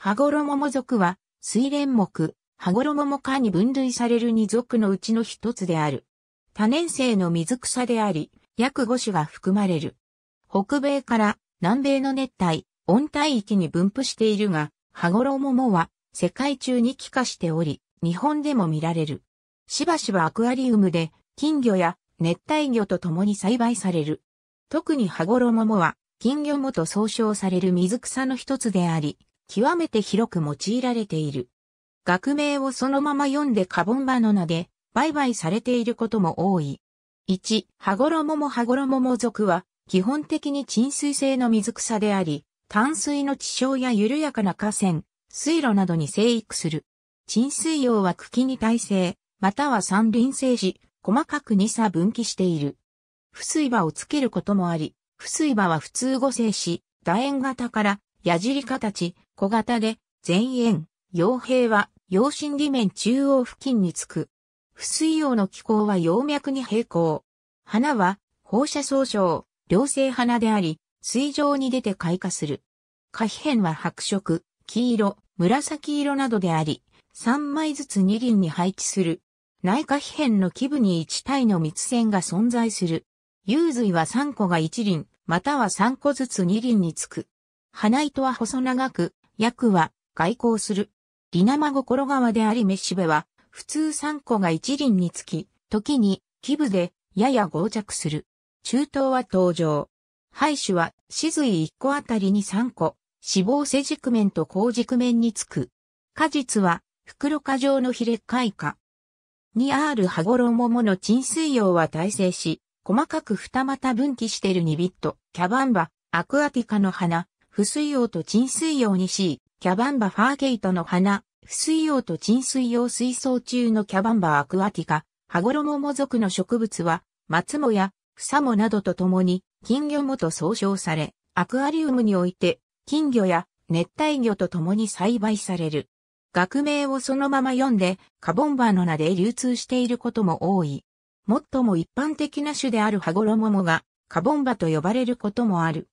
ハゴロモモ属は、水蓮目、ハゴロモモ科に分類される2属のうちの一つである。多年生の水草であり、約5種が含まれる。北米から南米の熱帯、温帯域に分布しているが、ハゴロモモは世界中に帰化しており、日本でも見られる。しばしばアクアリウムで金魚や熱帯魚と共に栽培される。特にハゴロモモは金魚藻と総称される水草の一つであり、極めて広く用いられている。学名をそのまま読んでカボンバの名で売買されていることも多い。1、ハゴロモモ属は基本的に沈水性の水草であり、淡水の地表や緩やかな河川、水路などに生育する。沈水葉は茎に対生、または三輪生し、細かく2差分岐している。不水葉をつけることもあり、不水葉は普通5生し、楕円型から矢尻形、小型で、前縁、葉柄は、葉心裏面中央付近につく。不水葉の気孔は葉脈に平行。花は、放射双生、両生花であり、水上に出て開花する。花被片は白色、黄色、紫色などであり、3枚ずつ2輪に配置する。内花被片の基部に1体の蜜腺が存在する。雄蕊は3個が1輪、または3個ずつ2輪につく。花糸は細長く、訳は開口する。リナマゴコロガワでありめしべは、普通3個が1輪につき、時に基部でやや合着する。中頭は登場。胚種は、子蕊1個あたりに3個、子房背軸面と後軸面につく。果実は、袋果状のヒレ開花。2R ハゴロモモの沈水葉は対生し、細かく二股分岐しているニビット、Cabomba aquaticaの花、不水葉と沈水葉にし、Cabomba furcataの花、不水葉と沈水葉水槽中のCabomba aquatica、ハゴロモモ属の植物は、松もや、草もなどと共に、金魚藻と総称され、アクアリウムにおいて、金魚や熱帯魚と共に栽培される。学名をそのまま読んで、カボンバの名で流通していることも多い。最も一般的な種であるハゴロモモが、カボンバと呼ばれることもある。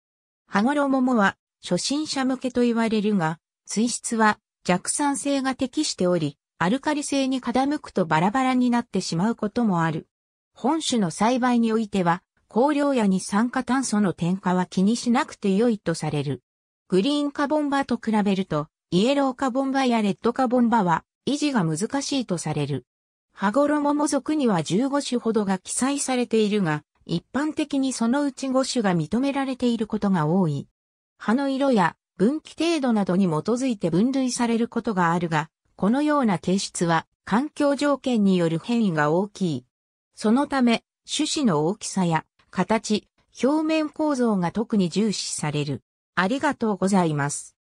ハゴロモモは、初心者向けと言われるが、水質は弱酸性が適しており、アルカリ性に傾くとバラバラになってしまうこともある。本種の栽培においては、香料や二酸化炭素の添加は気にしなくて良いとされる。グリーンカボンバと比べると、イエローカボンバやレッドカボンバは維持が難しいとされる。ハゴロモモ属には15種ほどが記載されているが、一般的にそのうち5種が認められていることが多い。葉の色や分岐程度などに基づいて分類されることがあるが、このような形質は環境条件による変異が大きい。そのため、種子の大きさや、形、表面構造が特に重視される。ありがとうございます。